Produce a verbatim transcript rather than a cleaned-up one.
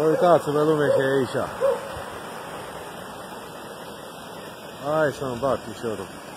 Bă, uitați-vă lume că e aici. Hai să-mi bag piciorul.